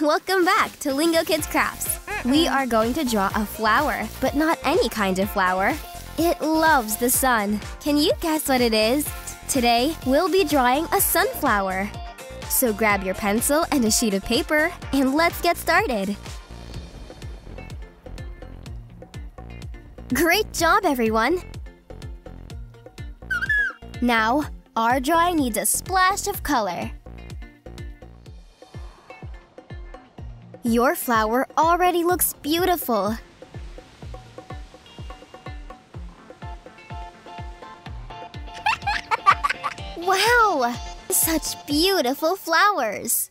Welcome back to Lingokids Crafts. We are going to draw a flower, but not any kind of flower. It loves the sun. Can you guess what it is? Today, we'll be drawing a sunflower. So grab your pencil and a sheet of paper, and let's get started. Great job, everyone! Now, our drawing needs a splash of color. Your flower already looks beautiful. Wow! Such beautiful flowers!